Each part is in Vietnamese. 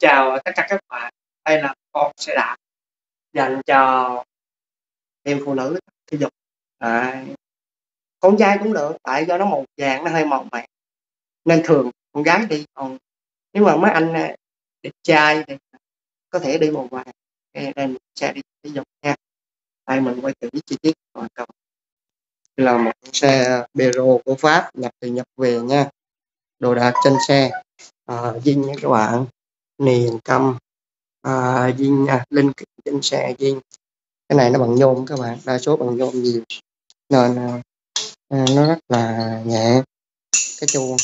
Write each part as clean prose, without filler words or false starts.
Chào tất cả các bạn, đây là con xe đạp dành cho em phụ nữ thể dục. Con trai cũng được, tại do nó màu vàng, nó hơi màu mè nên thường con gái đi, còn nếu mà mấy anh đẹp trai thì có thể đi màu vàng. Đây mình sẽ đi thể dục nha. Đây mình quay thử chi tiết. Đây là một con xe Peugeot của Pháp nhập về nha. Đồ đạc trên xe zin nha các bạn, niềm căm zin nha, linh kiện trên xe zin. Cái này nó bằng nhôm các bạn, đa số bằng nhôm nhiều nên nó rất là nhẹ. Cái chuông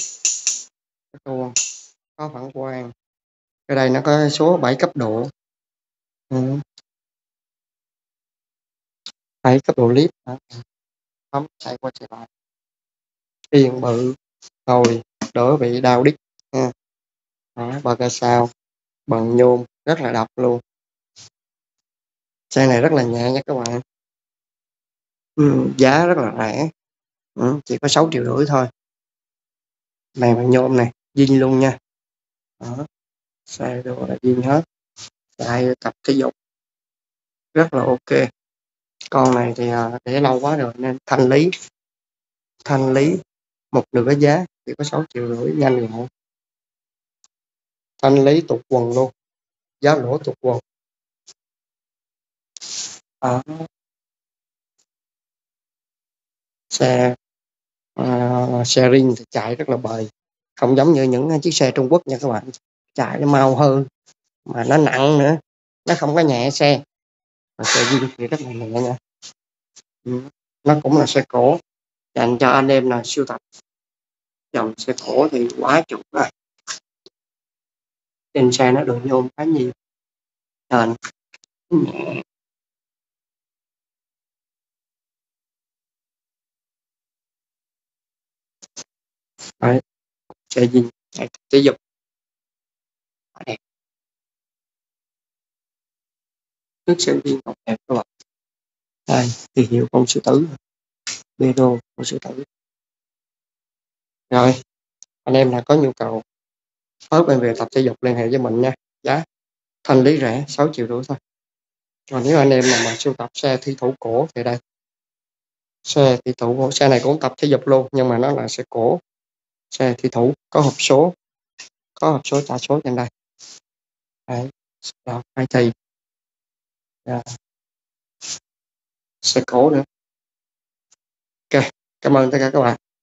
có phản quang, cái đây nó có số 7 cấp độ, 7 cấp độ lít, bấm chạy qua chạy lại, yên bự, hồi đỡ bị đau đít nha. Ba ca sao bằng nhôm rất là độc luôn. Xe này rất là nhẹ nha các bạn, giá rất là rẻ, chỉ có 6,5 triệu thôi. Này bằng nhôm này, zin luôn nha. Xe đồ là zin hết, chạy tập thể dục rất là ok. Con này thì để lâu quá rồi nên thanh lý một nửa giá, chỉ có 6,5 triệu, nhanh gọn. Anh lấy tục quần luôn, giá lỗ tục quần. Xe rin thì chạy rất là bền, không giống như những chiếc xe Trung Quốc nha các bạn, chạy nó mau hơn mà nó nặng nữa, nó không có nhẹ xe. Và xe rin thì rất là nhẹ nha. Nó cũng là xe cổ dành cho anh em là sưu tập. Dòng xe cổ thì quá chuẩn rồi. Trên xe nó được nhôm khá nhiều nên nhẹ. Đấy, xe gì thể dục đẹp, nước sơn viên ngọc đẹp các bạn. Đây thì hiệu con sư tử, Peugeot con sư tử. Rồi anh em là có nhu cầu ở bên về tập thể dục liên hệ với mình nha, giá thanh lý rẻ 6,5 triệu thôi. Còn nếu anh em mà sưu tập xe thi thủ cổ thì đây, xe thi thủ cổ, xe này cũng tập thể dục luôn nhưng mà nó là xe cổ, xe thi thủ có hộp số, trả số trên đây. Đấy, đọc hai thì xe cổ nữa. Ok, cảm ơn tất cả các bạn.